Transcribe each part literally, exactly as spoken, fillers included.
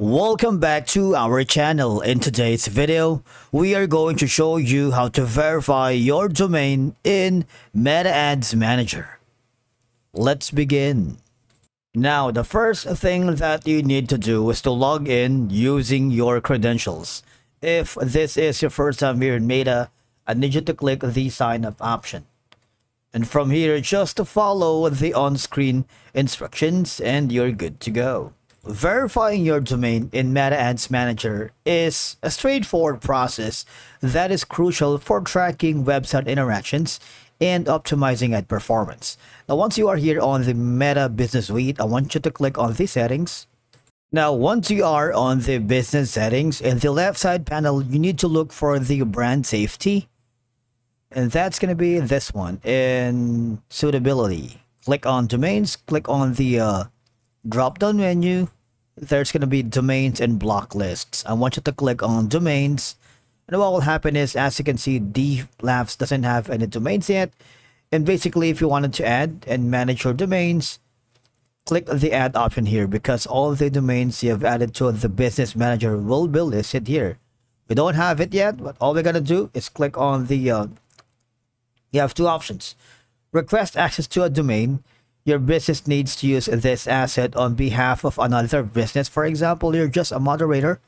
Welcome back to our channel. In today's video, we are going to show you how to verify your domain in Meta Ads Manager. Let's begin. Now, the first thing that you need to do is to log in using your credentials. If this is your first time here in Meta, I need you to click the sign up option. And from here, just follow the on-screen instructions and you're good to go. Verifying your domain in Meta Ads Manager is a straightforward process that is crucial for tracking website interactions and optimizing ad performance. Now, once you are here on the Meta Business Suite, I want you to click on the settings. Now, once you are on the business settings, in the left side panel, you need to look for the brand safety. And that's going to be this one, in suitability. Click on domains, click on the uh, drop down menu. There's going to be domains and block lists. I want you to click on domains. And what will happen is, as you can see, DeepLabs doesn't have any domains yet. And basically, if you wanted to add and manage your domains, click the add option here, because all the domains you have added to the business manager will be listed here. We don't have it yet, but all we're going to do is click on the uh, you have two options. Request access to a domain. Your business needs to use this asset on behalf of another business. For example, you're just a moderator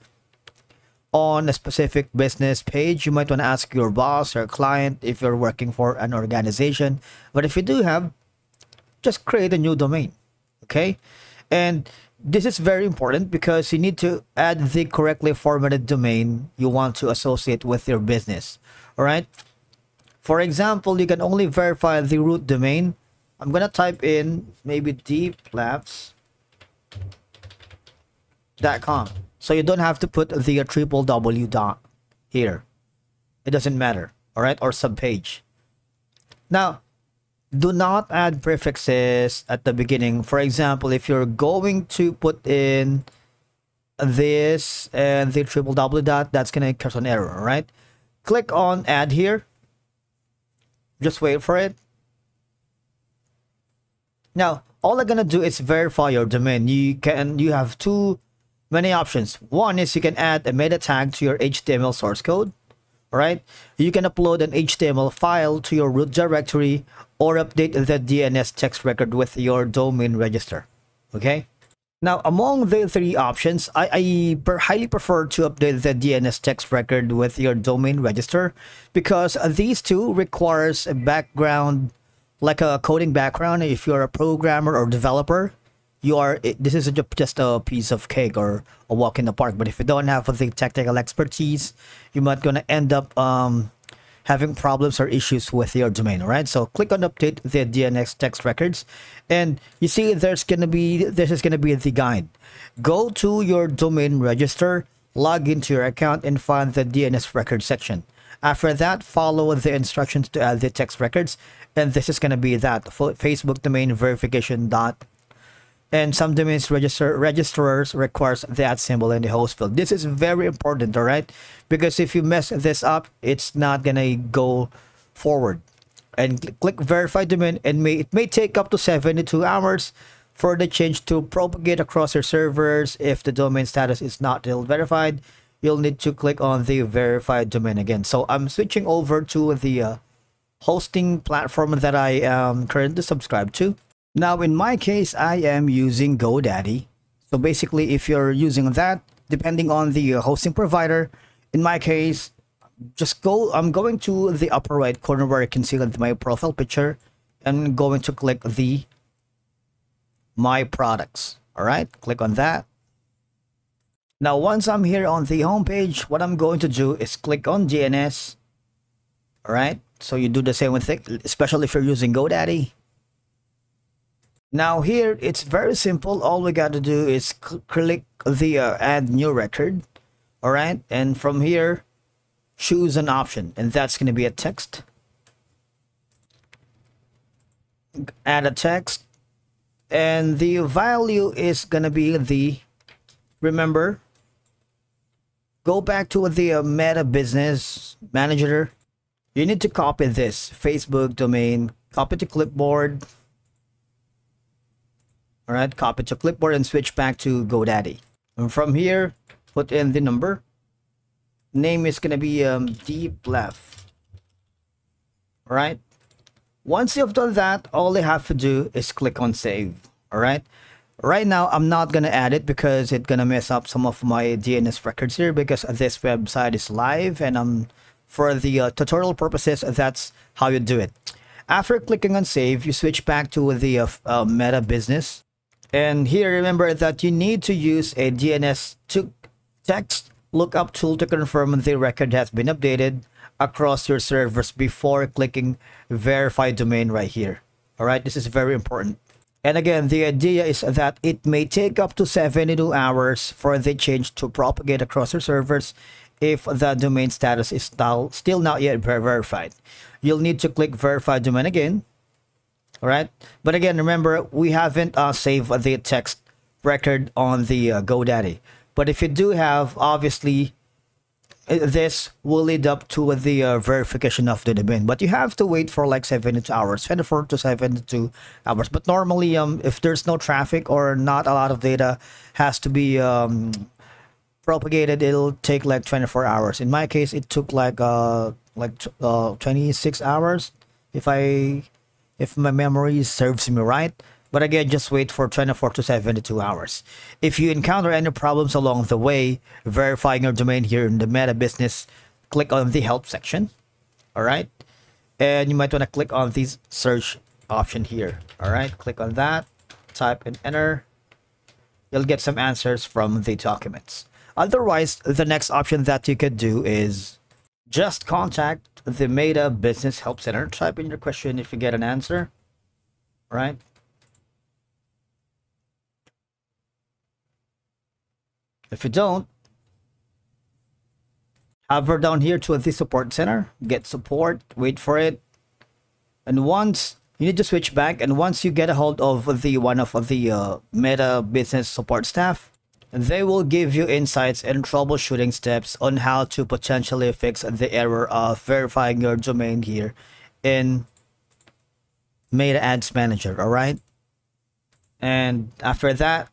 on a specific business page. You might want to ask your boss or client if you're working for an organization. But if you do have, just create a new domain. Okay? And this is very important because you need to add the correctly formatted domain you want to associate with your business. All right? For example, you can only verify the root domain. I'm going to type in maybe deep labs dot com. So you don't have to put the triple W dot here. It doesn't matter. All right. Or subpage. Now, do not add prefixes at the beginning. For example, if you're going to put in this and the triple W dot, that's going to cause an error. All right. Click on add here. Just wait for it. Now, all I'm gonna do is verify your domain. You can you have two many options. One is you can add a meta tag to your H T M L source code. All right, you can upload an H T M L file to your root directory or update the D N S text record with your domain register. Okay. Now, among the three options, I, I highly prefer to update the D N S text record with your domain register because these two requires a background, like a coding background. If you're a programmer or developer, you are. This is just a piece of cake or a walk in the park. But if you don't have the technical expertise, you might gonna end up um, having problems or issues with your domain. All right, so click on update the D N S text records, and you see there's gonna be this is gonna be the guide. Go to your domain register, log into your account, and find the D N S record section. After that, follow the instructions to add the text records, and this is going to be that Facebook domain verification dot, and some domains register registrars requires that symbol in the host field. This is very important, all right, because if you mess this up, it's not going to go forward. And click verify domain, and may it may take up to seventy-two hours for the change to propagate across your servers. If the domain status is not still verified, you'll need to click on the verified domain again. So I'm switching over to the uh, hosting platform that I am currently subscribed to. Now, in my case, I am using GoDaddy. So basically, if you're using that, depending on the hosting provider, in my case, just go, I'm going to the upper right corner where you can see my profile picture, and I'm going to click the My Products. All right, click on that. Now, once I'm here on the home page, what I'm going to do is click on D N S. All right, so you do the same thing, especially if you're using GoDaddy. Now here, it's very simple. All we got to do is click the uh, add new record. All right, and from here, choose an option, and that's going to be a text. Add a text, and the value is going to be the, remember, go back to the uh, Meta Business Manager. You need to copy this Facebook domain, copy to clipboard. All right, copy to clipboard and switch back to GoDaddy. and from here put in the number. Name is gonna be um, DeepLabs. All right, once you've done that, all you have to do is click on save. All right, right now I'm not gonna add it because it's gonna mess up some of my D N S records here, because this website is live and I'm for the uh, tutorial purposes, that's how you do it. After clicking on save, you switch back to the uh, uh, Meta business, and here remember that you need to use a D N S to text lookup tool to confirm the record has been updated across your servers before clicking verify domain right here. All right, this is very important. And again, the idea is that it may take up to seventy-two hours for the change to propagate across your servers if the domain status is still not yet verified. You'll need to click verify domain again. All right, but again, remember we haven't uh, saved the text record on the uh, GoDaddy, but if you do have, obviously this will lead up to the uh, verification of the domain, but you have to wait for like seventy-two hours, twenty-four to seventy-two hours. But normally um if there's no traffic or not a lot of data has to be um propagated, it'll take like twenty-four hours. In my case, it took like uh like uh twenty-six hours if i if my memory serves me right. But again, just wait for twenty-four to seventy-two hours. If you encounter any problems along the way verifying your domain here in the Meta business, click on the help section. All right, and you might want to click on this search option here. All right, click on that, type and enter. You'll get some answers from the documents. Otherwise, the next option that you could do is just contact the Meta business help center. Type in your question if you get an answer. All right, if you don't, hover down here to the support center, get support, wait for it, and once you need to switch back, and once you get a hold of the one of the uh, Meta business support staff, they will give you insights and troubleshooting steps on how to potentially fix the error of verifying your domain here in Meta Ads Manager. All right, and after that,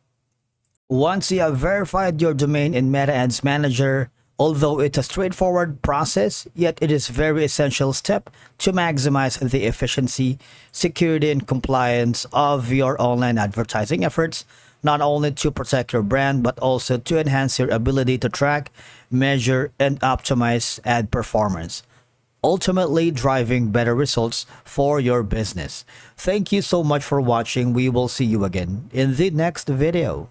once you have verified your domain in Meta Ads Manager, although it's a straightforward process, yet it is a very essential step to maximize the efficiency, security, and compliance of your online advertising efforts, not only to protect your brand, but also to enhance your ability to track, measure, and optimize ad performance, ultimately driving better results for your business. Thank you so much for watching. We will see you again in the next video.